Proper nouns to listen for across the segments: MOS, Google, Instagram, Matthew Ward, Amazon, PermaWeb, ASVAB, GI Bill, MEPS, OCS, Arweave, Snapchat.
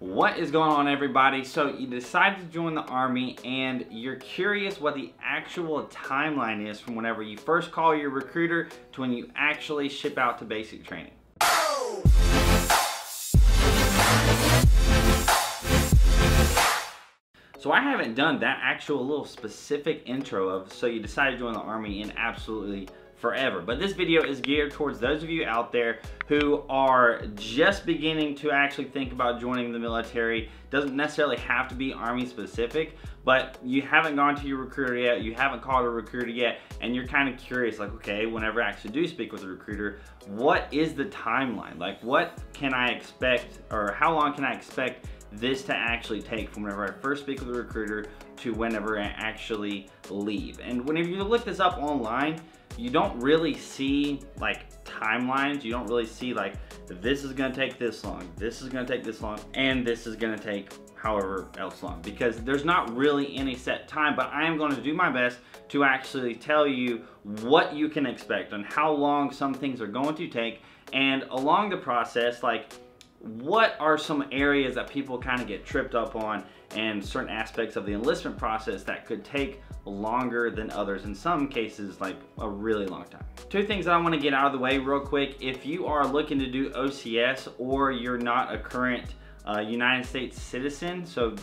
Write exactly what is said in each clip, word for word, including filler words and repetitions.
What is going on, everybody? So you decide to join the Army and you're curious what the actual timeline is from whenever you first call your recruiter to when you actually ship out to basic training. So I haven't done that actual little specific intro of so you decide to join the Army in absolutely forever. But this video is geared towards those of you out there who are just beginning to actually think about joining the military. Doesn't necessarily have to be Army specific, but you haven't gone to your recruiter yet, you haven't called a recruiter yet, and you're kind of curious, like, okay, whenever I actually do speak with a recruiter, what is the timeline? Like, what can I expect, or how long can I expect this to actually take from whenever I first speak with a recruiter to whenever I actually leave? And whenever you look this up online, you don't really see like timelines. You don't really see like, this is gonna take this long, this is gonna take this long, and this is gonna take however else long, because there's not really any set time. But I am going to do my best to actually tell you what you can expect and how long some things are going to take, and along the process, like, what are some areas that people kind of get tripped up on and certain aspects of the enlistment process that could take longer than others, in some cases like a really long time. Two things that I want to get out of the way real quick. If you are looking to do O C S or you're not a current uh, United States citizen, so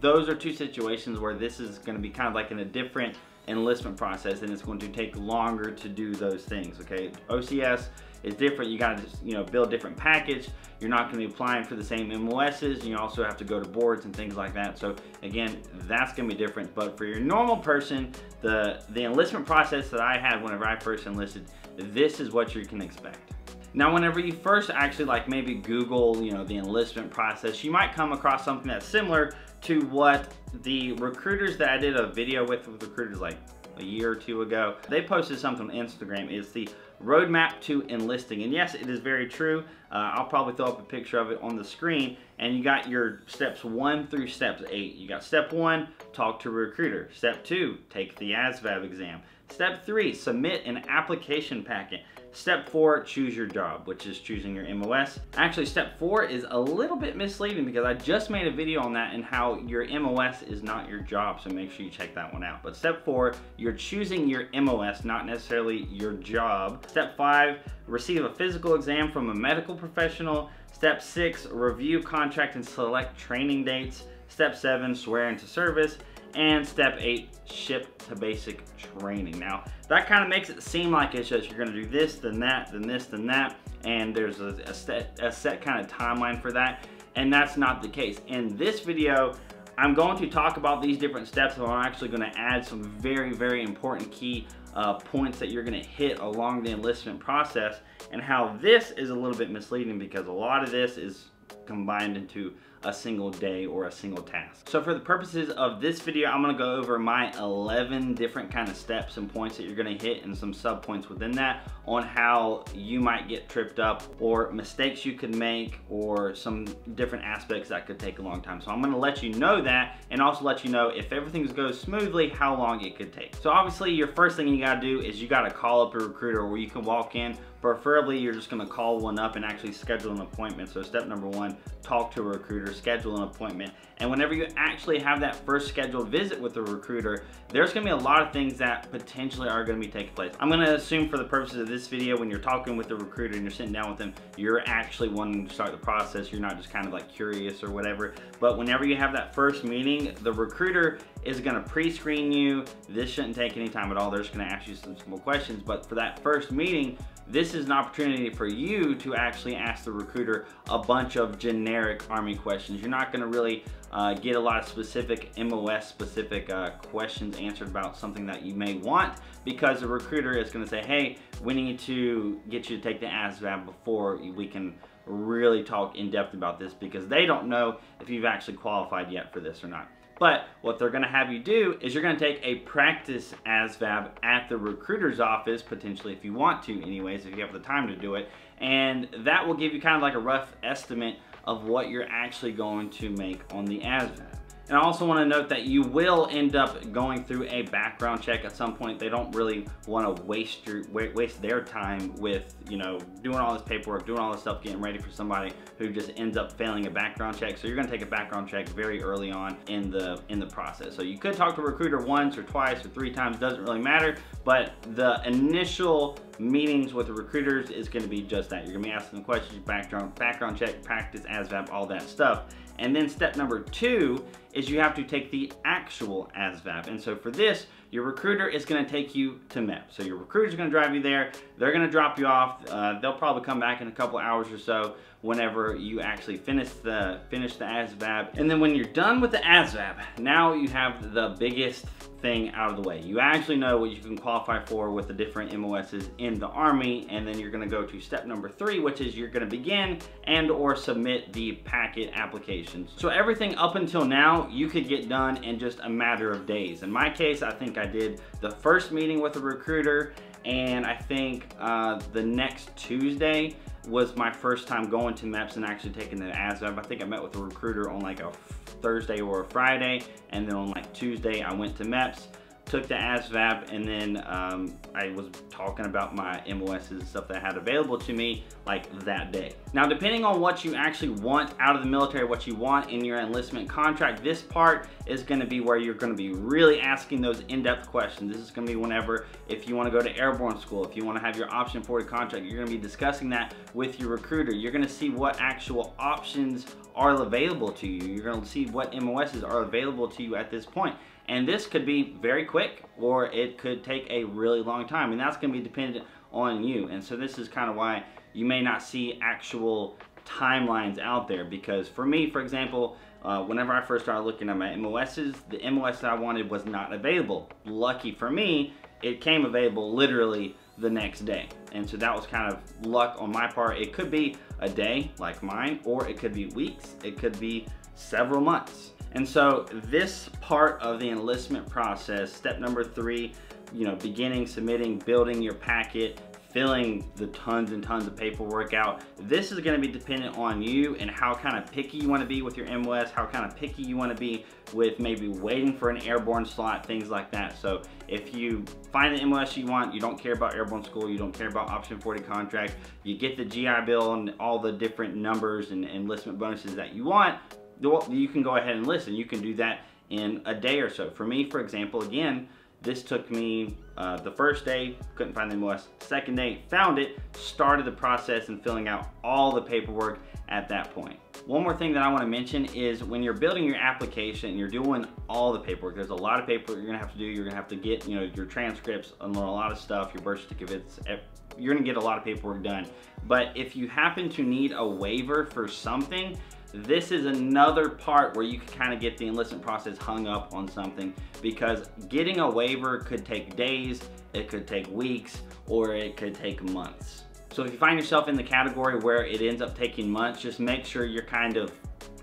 those are two situations where this is going to be kind of like in a different enlistment process, and it's going to take longer to do those things, okay? O C S is different. You got to, you know, build different package. You're not going to be applying for the same M O Ss. You also have to go to boards and things like that. So again, that's going to be different. But for your normal person, the, the enlistment process that I had whenever I first enlisted, this is what you can expect. Now, whenever you first actually like maybe Google, you know, the enlistment process, you might come across something that's similar to what the recruiters that I did a video with, with recruiters like a year or two ago, they posted something on Instagram. It's the roadmap to enlisting. And yes, it is very true. Uh, I'll probably throw up a picture of it on the screen. And you got your steps one through steps eight. You got step one, talk to a recruiter. Step two, take the A S V A B exam. Step three, submit an application packet. Step four, choose your job, which is choosing your M O S. Actually, step four is a little bit misleading because I just made a video on that and how your M O S is not your job, so make sure you check that one out. But step four, you're choosing your M O S, not necessarily your job. Step five, receive a physical exam from a medical professional. Step six, review contract and select training dates. Step seven, swear into service. And step eight, ship to basic training. Now, that kind of makes it seem like it's just you're gonna do this, then that, then this, then that, and there's a, a, set, a set kind of timeline for that, and that's not the case. In this video, I'm going to talk about these different steps, and I'm actually gonna add some very, very important key uh, points that you're gonna hit along the enlistment process, and how this is a little bit misleading because a lot of this is combined into a single day or a single task. So for the purposes of this video, I'm gonna go over my eleven different kind of steps and points that you're gonna hit and some sub points within that on how you might get tripped up or mistakes you could make or some different aspects that could take a long time. So I'm gonna let you know that, and also let you know if everything goes smoothly, how long it could take. So obviously your first thing you gotta do is you gotta call up a recruiter, or you can walk in. Preferably, you're just gonna call one up and actually schedule an appointment. So step number one, talk to a recruiter, schedule an appointment. And whenever you actually have that first scheduled visit with the recruiter, there's gonna be a lot of things that potentially are gonna be taking place. I'm gonna assume for the purposes of this video, when you're talking with the recruiter and you're sitting down with them, you're actually wanting to start the process. You're not just kind of like curious or whatever. But whenever you have that first meeting, the recruiter is gonna pre-screen you. This shouldn't take any time at all. They're just gonna ask you some simple questions. But for that first meeting, this is an opportunity for you to actually ask the recruiter a bunch of generic Army questions. You're not gonna really uh, get a lot of specific M O S specific uh, questions answered about something that you may want, because the recruiter is gonna say, hey, we need to get you to take the A S V A B before we can really talk in depth about this, because they don't know if you've actually qualified yet for this or not. But what they're gonna have you do is you're gonna take a practice A S V A B at the recruiter's office, potentially, if you want to anyways, if you have the time to do it. And that will give you kind of like a rough estimate of what you're actually going to make on the A S V A B. And I also want to note that you will end up going through a background check at some point. They don't really want to waste your, waste their time with, you know, doing all this paperwork, doing all this stuff, getting ready for somebody who just ends up failing a background check. So you're going to take a background check very early on in the in the process. So you could talk to a recruiter once or twice or three times, doesn't really matter, but the initial meetings with the recruiters is going to be just that. You're going to be asking them questions, background background check, practice, A S VAB, all that stuff. And then step number two is you have to take the actual A S VAB. And so for this, your recruiter is gonna take you to M E P. So your recruiter's gonna drive you there, they're gonna drop you off, uh, they'll probably come back in a couple hours or so whenever you actually finish the, finish the A S VAB. And then when you're done with the A S VAB, now you have the biggest thing out of the way. You actually know what you can qualify for with the different M O Ss in the Army, and then you're gonna go to step number three, which is you're gonna begin and or submit the packet applications. So everything up until now, you could get done in just a matter of days. In my case, I think I did the first meeting with a recruiter, and I think uh, the next Tuesday was my first time going to M E Ps and actually taking the A S VAB. I think I met with a recruiter on like a Thursday or a Friday, and then on like Tuesday I went to M E Ps, took the A S VAB, and then um, I was talking about my M O Ss and stuff that I had available to me like that day. Now, depending on what you actually want out of the military, what you want in your enlistment contract, this part is gonna be where you're gonna be really asking those in-depth questions. This is gonna be whenever, if you wanna go to airborne school, if you wanna have your option forward contract, you're gonna be discussing that with your recruiter. You're gonna see what actual options are available to you. You're gonna see what M O Ss are available to you at this point. And this could be very quick, or it could take a really long time, and that's gonna be dependent on you. And so this is kind of why you may not see actual timelines out there, because for me, for example, uh, whenever I first started looking at my M O Ss, the M O S that I wanted was not available. Lucky for me, it came available literally the next day. And so that was kind of luck on my part. It could be a day like mine, or it could be weeks, it could be several months. And so this part of the enlistment process, step number three, you know, beginning, submitting, building your packet, filling the tons and tons of paperwork out. This is gonna be dependent on you and how kind of picky you wanna be with your M O S, how kind of picky you wanna be with maybe waiting for an airborne slot, things like that. So if you find the M O S you want, you don't care about airborne school, you don't care about option forty contract, you get the G I Bill and all the different numbers and enlistment bonuses that you want, you can go ahead and listen. You can do that in a day or so. For me, for example, again, this took me uh, the first day, couldn't find the M O S. Second day, found it, started the process and filling out all the paperwork at that point. One more thing that I want to mention is when you're building your application, you're doing all the paperwork. There's a lot of paperwork you're gonna have to do. You're gonna have to get, you know, your transcripts, unlearn a lot of stuff, your birth certificates. You're gonna get a lot of paperwork done. But if you happen to need a waiver for something, this is another part where you can kind of get the enlistment process hung up on something, because getting a waiver could take days, it could take weeks, or it could take months. So if you find yourself in the category where it ends up taking months, just make sure you're kind of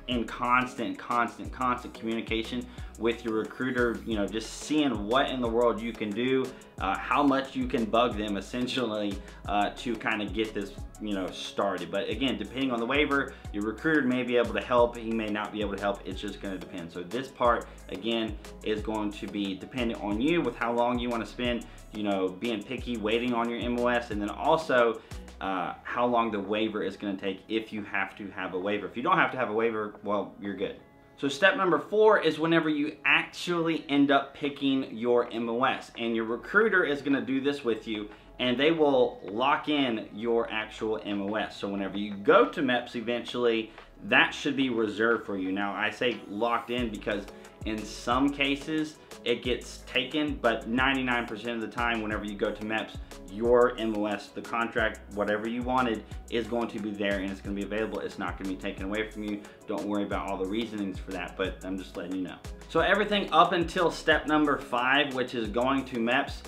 in constant, constant, constant communication with your recruiter, you know, just seeing what in the world you can do, uh, how much you can bug them essentially uh, to kind of get this, you know, started. But again, depending on the waiver, your recruiter may be able to help, he may not be able to help, it's just gonna depend. So this part, again, is going to be dependent on you with how long you wanna spend, you know, being picky, waiting on your M O S, and then also, Uh, how long the waiver is going to take if you have to have a waiver. If you don't have to have a waiver, well, you're good. So step number four is whenever you actually end up picking your M O S, and your recruiter is going to do this with you, and they will lock in your actual M O S. So whenever you go to M E Ps eventually, that should be reserved for you. Now, I say locked in because in some cases it gets taken, but ninety-nine percent of the time whenever you go to M E Ps, your M O S, the contract, whatever you wanted, is going to be there and it's going to be available. It's not going to be taken away from you. Don't worry about all the reasonings for that, but I'm just letting you know. So everything up until step number five, which is going to M E Ps,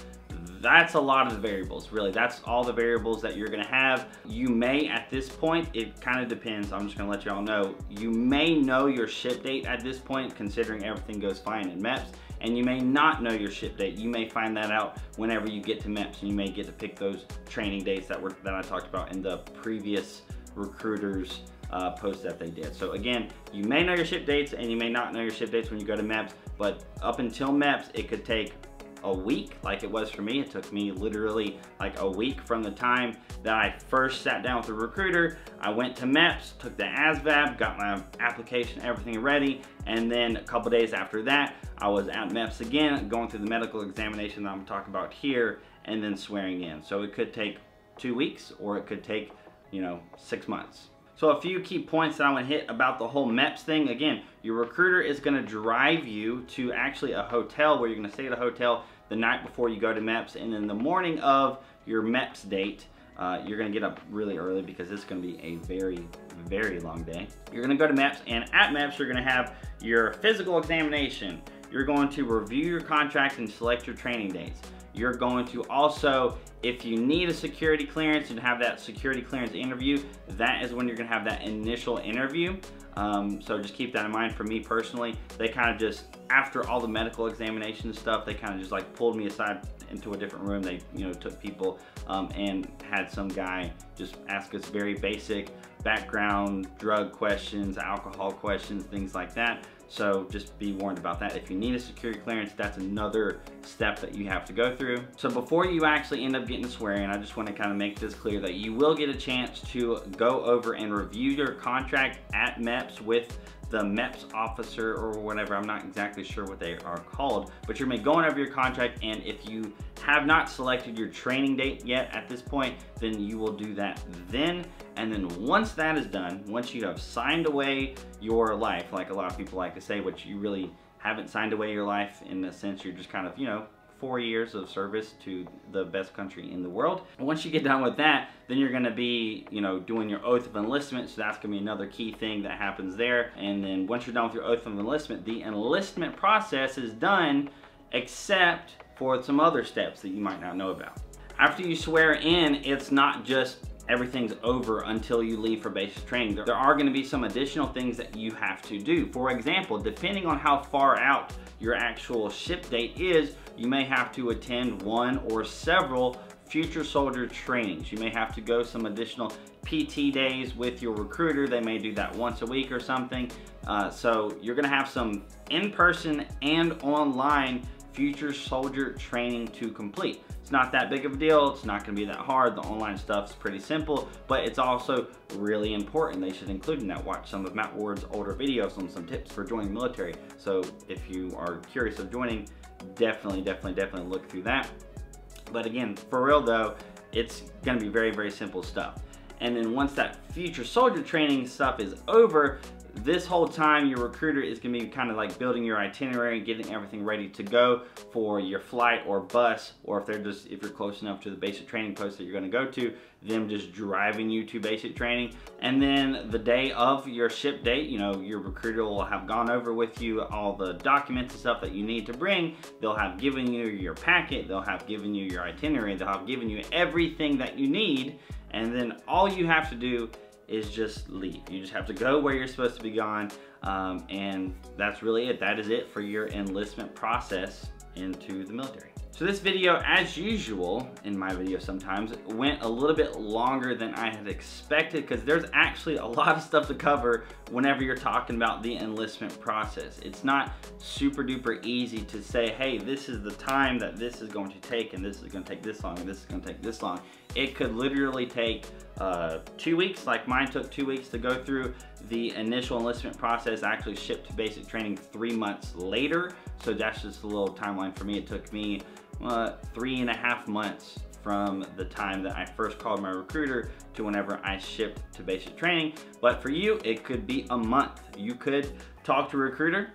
that's a lot of the variables, really. That's all the variables that you're gonna have. You may, at this point, it kind of depends, I'm just gonna let y'all know, you may know your ship date at this point, considering everything goes fine in M E Ps, and you may not know your ship date. You may find that out whenever you get to M E Ps, and you may get to pick those training dates that were that I talked about in the previous recruiters uh, post that they did. So again, you may know your ship dates and you may not know your ship dates when you go to M A P S, but up until M A P S, it could take a week, like it was for me. It took me literally like a week from the time that I first sat down with a recruiter. I went to M A P S, took the A S V A B, got my application, everything ready, and then a couple days after that, I was at M A P S again, going through the medical examination that I'm talking about here, and then swearing in. So it could take two weeks, or it could take, you know, six months. So a few key points that I want to hit about the whole M A P S thing. Again, your recruiter is going to drive you to actually a hotel where you're going to stay at a hotel the night before you go to M A P S. And then the morning of your M A P S date, uh, you're going to get up really early because it's going to be a very, very long day. You're going to go to M A P S, and at M A P S, you're going to have your physical examination. You're going to review your contract and select your training dates. You're going to also, if you need a security clearance and have that security clearance interview, that is when you're gonna have that initial interview. Um, so just keep that in mind. For me personally, they kind of just, after all the medical examination stuff, they kind of just like pulled me aside into a different room. They, you know, took people um, and had some guy just ask us very basic background, drug questions, alcohol questions, things like that. So just be warned about that. If you need a security clearance, that's another step that you have to go through. So before you actually end up getting to swearing, I just want to kind of make this clear that you will get a chance to go over and review your contract at M A P S with the M A P S officer or whatever. I'm not exactly sure what they are called, but you're going to be going over your contract, and if you have not selected your training date yet at this point, then you will do that then. And then once that is done, once you have signed away your life, like a lot of people like to say, which you really haven't signed away your life in the sense you're just kind of, you know, four years of service to the best country in the world. And once you get done with that, then you're gonna be, you know, doing your oath of enlistment. So that's gonna be another key thing that happens there. And then once you're done with your oath of enlistment, the enlistment process is done, except for some other steps that you might not know about. After you swear in, it's not just everything's over until you leave for basic training. There are gonna be some additional things that you have to do. For example, depending on how far out your actual ship date is, you may have to attend one or several future soldier trainings. You may have to go some additional P T days with your recruiter. They may do that once a week or something. Uh, so you're gonna have some in-person and online future soldier training to complete. It's not that big of a deal. It's not gonna be that hard. The online stuff's pretty simple, but it's also really important. They should include in that. Watch some of Matt Ward's older videos on some tips for joining the military. So if you are curious of joining, definitely, definitely, definitely look through that. But again, for real though, it's gonna be very, very simple stuff. And then once that future soldier training stuff is over, this whole time your recruiter is gonna be kind of like building your itinerary and getting everything ready to go for your flight or bus, or if they're just, if you're close enough to the basic training post that you're gonna go to, them just driving you to basic training. And then the day of your ship date, you know, your recruiter will have gone over with you all the documents and stuff that you need to bring. They'll have given you your packet, they'll have given you your itinerary, they'll have given you everything that you need, and then all you have to do is just leave. You just have to go where you're supposed to be gone, um, and that's really it. That is it for your enlistment process into the military. So this video, as usual, in my video sometimes, went a little bit longer than I had expected because there's actually a lot of stuff to cover whenever you're talking about the enlistment process. It's not super duper easy to say, hey, this is the time that this is going to take, and this is gonna take this long, and this is gonna take this long. It could literally take uh, two weeks, like mine took two weeks to go through the initial enlistment process. I actually shipped to basic training three months later. So that's just a little timeline for me. It took me uh, three and a half months from the time that I first called my recruiter to whenever I shipped to basic training. But for you, it could be a month. You could talk to a recruiter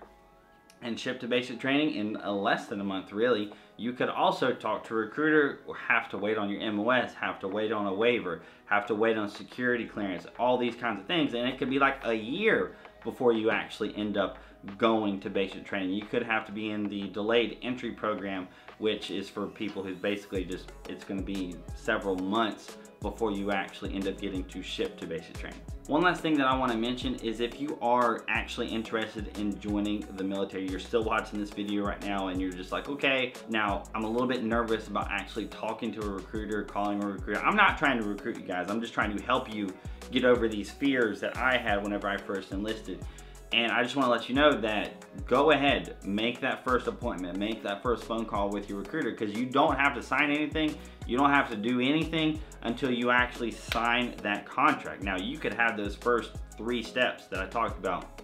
and ship to basic training in a less than a month, really. You could also talk to a recruiter, or have to wait on your M O S, have to wait on a waiver, have to wait on security clearance, all these kinds of things. And it could be like a year before you actually end up going to basic training. You could have to be in the delayed entry program which is for people who basically just, it's gonna be several months before you actually end up getting to ship to basic training. One last thing that I wanna mention is if you are actually interested in joining the military, you're still watching this video right now and you're just like, okay, now I'm a little bit nervous about actually talking to a recruiter, calling a recruiter. I'm not trying to recruit you guys. I'm just trying to help you get over these fears that I had whenever I first enlisted. And I just wanna let you know that go ahead, make that first appointment, make that first phone call with your recruiter, because you don't have to sign anything, you don't have to do anything until you actually sign that contract. Now you could have those first three steps that I talked about,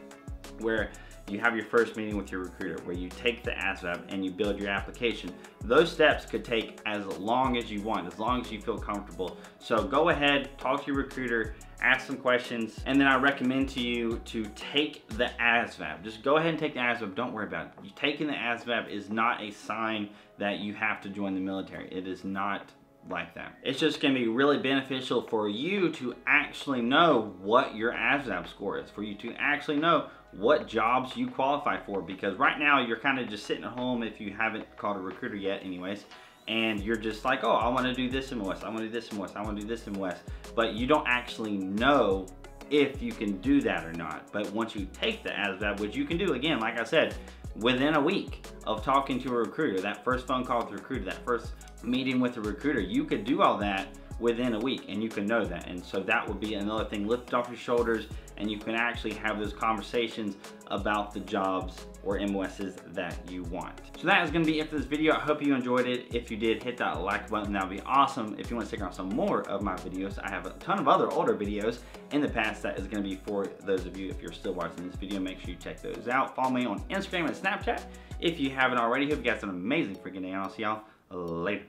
where you have your first meeting with your recruiter, where you take the ASVAB and you build your application. Those steps could take as long as you want, as long as you feel comfortable. So go ahead, talk to your recruiter, ask some questions, and then I recommend to you to take the ASVAB. Just go ahead and take the ASVAB, don't worry about it. You taking the ASVAB is not a sign that you have to join the military. It is not like that. It's just gonna be really beneficial for you to actually know what your ASVAB score is, for you to actually know what jobs you qualify for, because right now you're kind of just sitting at home if you haven't called a recruiter yet anyways, and you're just like, oh, I want to do this in West, I want to do this in West, I want to do this in West, but you don't actually know if you can do that or not. But once you take the ASVAB, which you can do, again, like I said, within a week of talking to a recruiter, that first phone call with a recruiter, that first meeting with a recruiter, you could do all that within a week and you can know that. And so that would be another thing, lift off your shoulders, and you can actually have those conversations about the jobs or M O Ss that you want. So that is gonna be it for this video. I hope you enjoyed it. If you did, hit that like button, that would be awesome. If you wanna check out some more of my videos, I have a ton of other older videos in the past that is gonna be for those of you, if you're still watching this video, make sure you check those out. Follow me on Instagram and Snapchat if you haven't already. Hope you guys have an amazing freaking day, and I'll see y'all later.